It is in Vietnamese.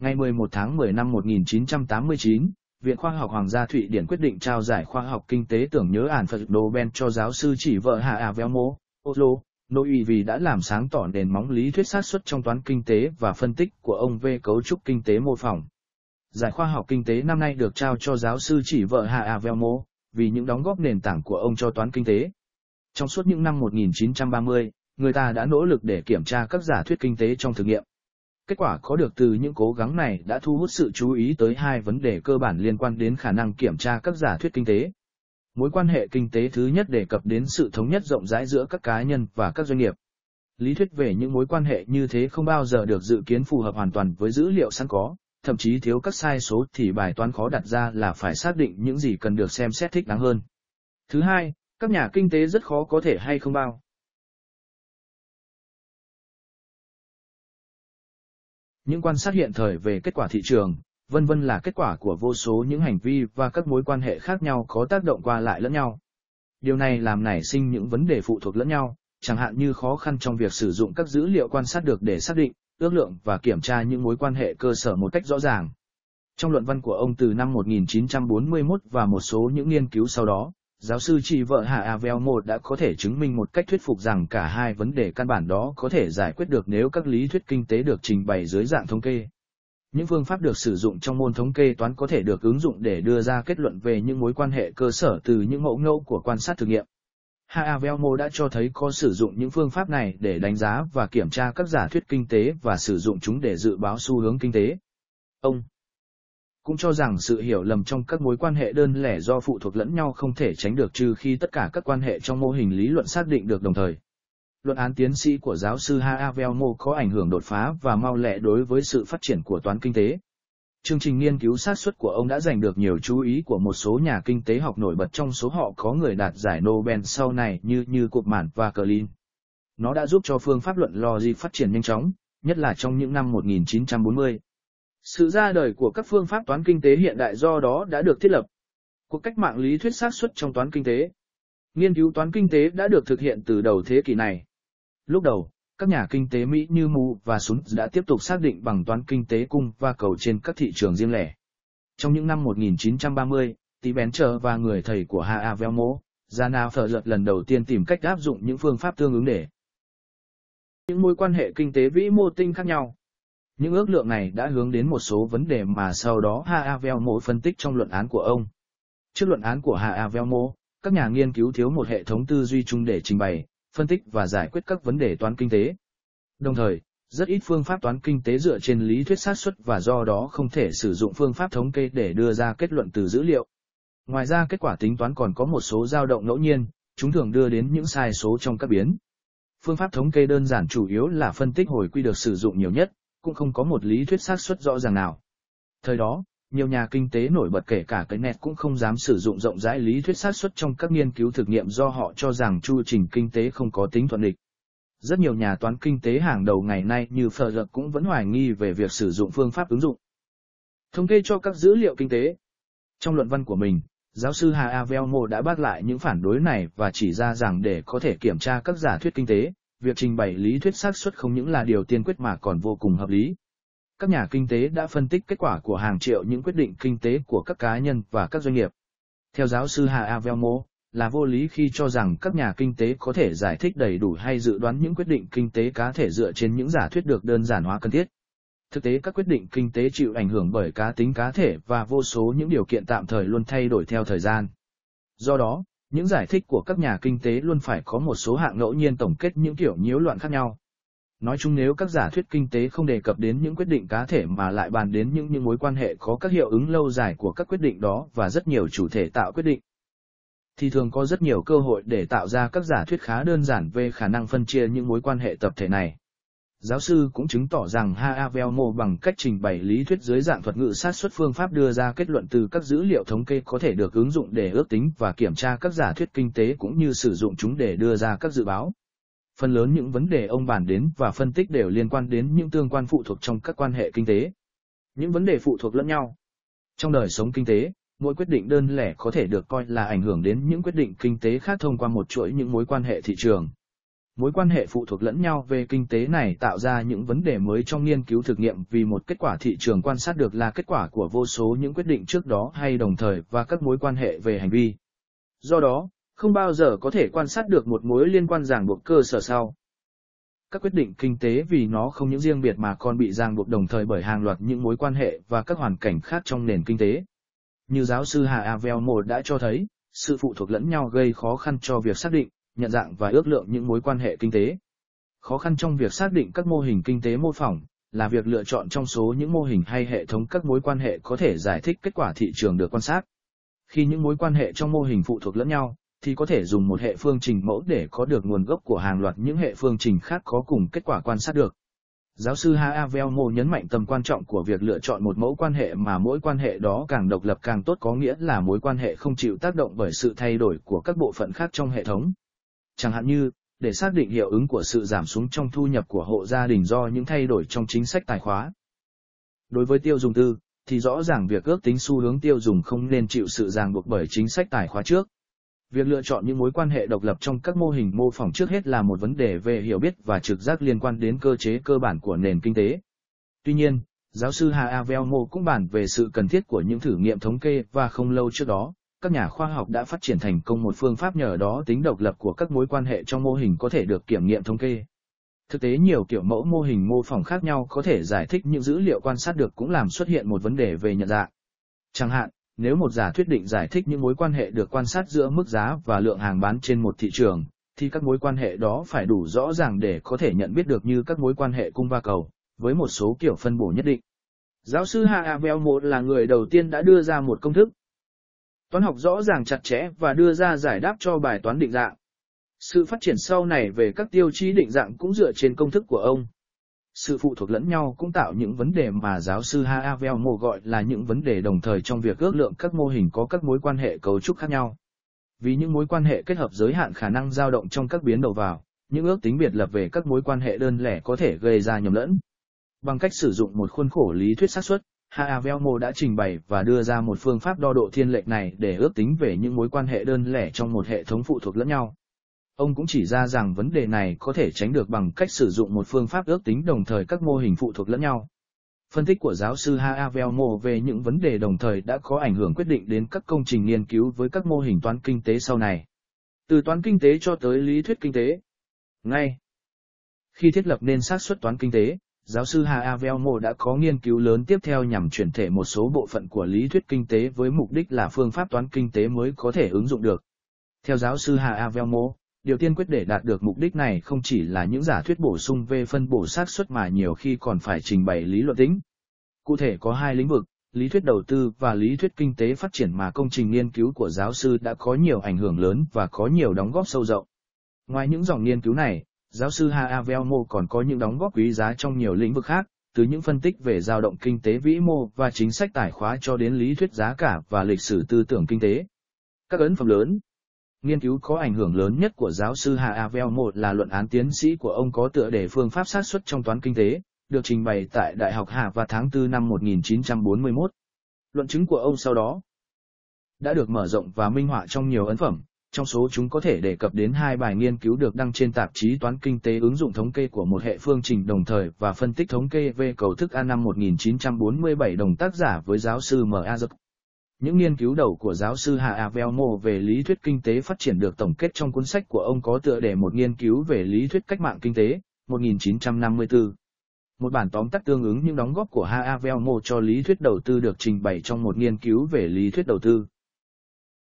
Ngày 11 tháng 10 năm 1989, Viện Khoa học Hoàng gia Thụy Điển quyết định trao giải khoa học kinh tế tưởng nhớ Alfred Nobel cho giáo sư Trygve Haavelmo, Oslo, Norway vì đã làm sáng tỏ nền móng lý thuyết xác suất trong toán kinh tế và phân tích của ông về cấu trúc kinh tế mô phỏng. Giải khoa học kinh tế năm nay được trao cho giáo sư Trygve Haavelmo vì những đóng góp nền tảng của ông cho toán kinh tế. Trong suốt những năm 1930, người ta đã nỗ lực để kiểm tra các giả thuyết kinh tế trong thử nghiệm. Kết quả có được từ những cố gắng này đã thu hút sự chú ý tới hai vấn đề cơ bản liên quan đến khả năng kiểm tra các giả thuyết kinh tế. Mối quan hệ kinh tế thứ nhất đề cập đến sự thống nhất rộng rãi giữa các cá nhân và các doanh nghiệp. Lý thuyết về những mối quan hệ như thế không bao giờ được dự kiến phù hợp hoàn toàn với dữ liệu sẵn có, thậm chí thiếu các sai số thì bài toán khó đặt ra là phải xác định những gì cần được xem xét thích đáng hơn. Thứ hai, các nhà kinh tế rất khó có thể hay không bao những quan sát hiện thời về kết quả thị trường, vân vân là kết quả của vô số những hành vi và các mối quan hệ khác nhau có tác động qua lại lẫn nhau. Điều này làm nảy sinh những vấn đề phụ thuộc lẫn nhau, chẳng hạn như khó khăn trong việc sử dụng các dữ liệu quan sát được để xác định, ước lượng và kiểm tra những mối quan hệ cơ sở một cách rõ ràng. Trong luận văn của ông từ năm 1941 và một số những nghiên cứu sau đó, giáo sư Trygve Haavelmo đã có thể chứng minh một cách thuyết phục rằng cả hai vấn đề căn bản đó có thể giải quyết được nếu các lý thuyết kinh tế được trình bày dưới dạng thống kê. Những phương pháp được sử dụng trong môn thống kê toán có thể được ứng dụng để đưa ra kết luận về những mối quan hệ cơ sở từ những mẫu ngẫu của quan sát thử nghiệm. Haavelmo đã cho thấy có sử dụng những phương pháp này để đánh giá và kiểm tra các giả thuyết kinh tế và sử dụng chúng để dự báo xu hướng kinh tế. Ông cũng cho rằng sự hiểu lầm trong các mối quan hệ đơn lẻ do phụ thuộc lẫn nhau không thể tránh được trừ khi tất cả các quan hệ trong mô hình lý luận xác định được đồng thời. Luận án tiến sĩ của giáo sư Haavelmo có ảnh hưởng đột phá và mau lẹ đối với sự phát triển của toán kinh tế. Chương trình nghiên cứu xác suất của ông đã giành được nhiều chú ý của một số nhà kinh tế học nổi bật, trong số họ có người đạt giải Nobel sau này như Copland và Klein. Nó đã giúp cho phương pháp luận logic phát triển nhanh chóng, nhất là trong những năm 1940. Sự ra đời của các phương pháp toán kinh tế hiện đại do đó đã được thiết lập. Cuộc cách mạng lý thuyết xác suất trong toán kinh tế. Nghiên cứu toán kinh tế đã được thực hiện từ đầu thế kỷ này. Lúc đầu, các nhà kinh tế Mỹ như Mu và Sun đã tiếp tục xác định bằng toán kinh tế cung và cầu trên các thị trường riêng lẻ. Trong những năm 1930, tí Béncher và người thầy của Haavelmo, Gian A. Phở Giật lần đầu tiên tìm cách áp dụng những phương pháp tương ứng để những mối quan hệ kinh tế vĩ mô tinh khác nhau. Những ước lượng này đã hướng đến một số vấn đề mà sau đó Haavelmo phân tích trong luận án của ông. Trước luận án của Haavelmo, các nhà nghiên cứu thiếu một hệ thống tư duy chung để trình bày, phân tích và giải quyết các vấn đề toán kinh tế. Đồng thời, rất ít phương pháp toán kinh tế dựa trên lý thuyết xác suất và do đó không thể sử dụng phương pháp thống kê để đưa ra kết luận từ dữ liệu. Ngoài ra kết quả tính toán còn có một số dao động ngẫu nhiên, chúng thường đưa đến những sai số trong các biến. Phương pháp thống kê đơn giản chủ yếu là phân tích hồi quy được sử dụng nhiều nhất, cũng không có một lý thuyết xác suất rõ ràng nào. Thời đó, nhiều nhà kinh tế nổi bật kể cả Keynes cũng không dám sử dụng rộng rãi lý thuyết xác suất trong các nghiên cứu thực nghiệm do họ cho rằng chu trình kinh tế không có tính thuận địch. Rất nhiều nhà toán kinh tế hàng đầu ngày nay như Phở Giật cũng vẫn hoài nghi về việc sử dụng phương pháp ứng dụng thống kê cho các dữ liệu kinh tế. Trong luận văn của mình, giáo sư Haavelmo đã bác lại những phản đối này và chỉ ra rằng để có thể kiểm tra các giả thuyết kinh tế, việc trình bày lý thuyết xác suất không những là điều tiên quyết mà còn vô cùng hợp lý. Các nhà kinh tế đã phân tích kết quả của hàng triệu những quyết định kinh tế của các cá nhân và các doanh nghiệp. Theo giáo sư Haavelmo, là vô lý khi cho rằng các nhà kinh tế có thể giải thích đầy đủ hay dự đoán những quyết định kinh tế cá thể dựa trên những giả thuyết được đơn giản hóa cần thiết. Thực tế các quyết định kinh tế chịu ảnh hưởng bởi cá tính cá thể và vô số những điều kiện tạm thời luôn thay đổi theo thời gian. Do đó, những giải thích của các nhà kinh tế luôn phải có một số hạng ngẫu nhiên tổng kết những kiểu nhiễu loạn khác nhau. Nói chung nếu các giả thuyết kinh tế không đề cập đến những quyết định cá thể mà lại bàn đến những mối quan hệ có các hiệu ứng lâu dài của các quyết định đó và rất nhiều chủ thể tạo quyết định, thì thường có rất nhiều cơ hội để tạo ra các giả thuyết khá đơn giản về khả năng phân chia những mối quan hệ tập thể này. Giáo sư cũng chứng tỏ rằng Haavelmo bằng cách trình bày lý thuyết dưới dạng thuật ngữ xác suất phương pháp đưa ra kết luận từ các dữ liệu thống kê có thể được ứng dụng để ước tính và kiểm tra các giả thuyết kinh tế cũng như sử dụng chúng để đưa ra các dự báo. Phần lớn những vấn đề ông bàn đến và phân tích đều liên quan đến những tương quan phụ thuộc trong các quan hệ kinh tế. Những vấn đề phụ thuộc lẫn nhau. Trong đời sống kinh tế, mỗi quyết định đơn lẻ có thể được coi là ảnh hưởng đến những quyết định kinh tế khác thông qua một chuỗi những mối quan hệ thị trường. Mối quan hệ phụ thuộc lẫn nhau về kinh tế này tạo ra những vấn đề mới trong nghiên cứu thực nghiệm, vì một kết quả thị trường quan sát được là kết quả của vô số những quyết định trước đó hay đồng thời và các mối quan hệ về hành vi. Do đó, không bao giờ có thể quan sát được một mối liên quan ràng buộc cơ sở sau. Các quyết định kinh tế vì nó không những riêng biệt mà còn bị ràng buộc đồng thời bởi hàng loạt những mối quan hệ và các hoàn cảnh khác trong nền kinh tế. Như giáo sư H.A. Phở Giật đã cho thấy, sự phụ thuộc lẫn nhau gây khó khăn cho việc xác định, nhận dạng và ước lượng những mối quan hệ kinh tế. Khó khăn trong việc xác định các mô hình kinh tế mô phỏng là việc lựa chọn trong số những mô hình hay hệ thống các mối quan hệ có thể giải thích kết quả thị trường được quan sát. Khi những mối quan hệ trong mô hình phụ thuộc lẫn nhau, thì có thể dùng một hệ phương trình mẫu để có được nguồn gốc của hàng loạt những hệ phương trình khác có cùng kết quả quan sát được. Giáo sư H.A. Phở nhấn mạnh tầm quan trọng của việc lựa chọn một mẫu quan hệ mà mỗi quan hệ đó càng độc lập càng tốt, có nghĩa là mối quan hệ không chịu tác động bởi sự thay đổi của các bộ phận khác trong hệ thống. Chẳng hạn như, để xác định hiệu ứng của sự giảm xuống trong thu nhập của hộ gia đình do những thay đổi trong chính sách tài khóa. Đối với tiêu dùng tư, thì rõ ràng việc ước tính xu hướng tiêu dùng không nên chịu sự ràng buộc bởi chính sách tài khóa trước. Việc lựa chọn những mối quan hệ độc lập trong các mô hình mô phỏng trước hết là một vấn đề về hiểu biết và trực giác liên quan đến cơ chế cơ bản của nền kinh tế. Tuy nhiên, giáo sư H.A. Phở cũng bàn về sự cần thiết của những thử nghiệm thống kê và không lâu trước đó, các nhà khoa học đã phát triển thành công một phương pháp nhờ đó tính độc lập của các mối quan hệ trong mô hình có thể được kiểm nghiệm thống kê. Thực tế nhiều kiểu mẫu mô hình mô phỏng khác nhau có thể giải thích những dữ liệu quan sát được cũng làm xuất hiện một vấn đề về nhận dạng. Chẳng hạn, nếu một giả thuyết định giải thích những mối quan hệ được quan sát giữa mức giá và lượng hàng bán trên một thị trường, thì các mối quan hệ đó phải đủ rõ ràng để có thể nhận biết được như các mối quan hệ cung và cầu, với một số kiểu phân bổ nhất định. Giáo sư H.A. Phở là người đầu tiên đã đưa ra một công thức toán học rõ ràng chặt chẽ và đưa ra giải đáp cho bài toán định dạng. Sự phát triển sau này về các tiêu chí định dạng cũng dựa trên công thức của ông. Sự phụ thuộc lẫn nhau cũng tạo những vấn đề mà giáo sư H.A. Phở gọi là những vấn đề đồng thời trong việc ước lượng các mô hình có các mối quan hệ cấu trúc khác nhau. Vì những mối quan hệ kết hợp giới hạn khả năng dao động trong các biến đầu vào, những ước tính biệt lập về các mối quan hệ đơn lẻ có thể gây ra nhầm lẫn. Bằng cách sử dụng một khuôn khổ lý thuyết xác suất, H.A. Phở đã trình bày và đưa ra một phương pháp đo độ thiên lệch này để ước tính về những mối quan hệ đơn lẻ trong một hệ thống phụ thuộc lẫn nhau. Ông cũng chỉ ra rằng vấn đề này có thể tránh được bằng cách sử dụng một phương pháp ước tính đồng thời các mô hình phụ thuộc lẫn nhau. Phân tích của giáo sư H.A. Phở về những vấn đề đồng thời đã có ảnh hưởng quyết định đến các công trình nghiên cứu với các mô hình toán kinh tế sau này. Từ toán kinh tế cho tới lý thuyết kinh tế. Ngay khi thiết lập nên xác suất toán kinh tế, giáo sư H.A. Phở đã có nghiên cứu lớn tiếp theo nhằm chuyển thể một số bộ phận của lý thuyết kinh tế với mục đích là phương pháp toán kinh tế mới có thể ứng dụng được. Theo giáo sư H.A. Phở, điều tiên quyết để đạt được mục đích này không chỉ là những giả thuyết bổ sung về phân bổ xác suất mà nhiều khi còn phải trình bày lý luận tính. Cụ thể có hai lĩnh vực, lý thuyết đầu tư và lý thuyết kinh tế phát triển mà công trình nghiên cứu của giáo sư đã có nhiều ảnh hưởng lớn và có nhiều đóng góp sâu rộng. Ngoài những dòng nghiên cứu này, giáo sư H.A. Phở còn có những đóng góp quý giá trong nhiều lĩnh vực khác, từ những phân tích về dao động kinh tế vĩ mô và chính sách tài khóa cho đến lý thuyết giá cả và lịch sử tư tưởng kinh tế. Các ấn phẩm lớn. Nghiên cứu có ảnh hưởng lớn nhất của giáo sư H.A. Phở là luận án tiến sĩ của ông có tựa đề phương pháp xác suất trong toán kinh tế, được trình bày tại Đại học Hà vào tháng 4 năm 1941. Luận chứng của ông sau đó đã được mở rộng và minh họa trong nhiều ấn phẩm, trong số chúng có thể đề cập đến hai bài nghiên cứu được đăng trên tạp chí Toán Kinh tế ứng dụng thống kê của một hệ phương trình đồng thời và phân tích thống kê về cầu thức A năm 1947 đồng tác giả với giáo sư M. A. Giật. Những nghiên cứu đầu của giáo sư H.A. Phở về lý thuyết kinh tế phát triển được tổng kết trong cuốn sách của ông có tựa đề một nghiên cứu về lý thuyết cách mạng kinh tế, 1954. Một bản tóm tắt tương ứng những đóng góp của H.A. Phở cho lý thuyết đầu tư được trình bày trong một nghiên cứu về lý thuyết đầu tư.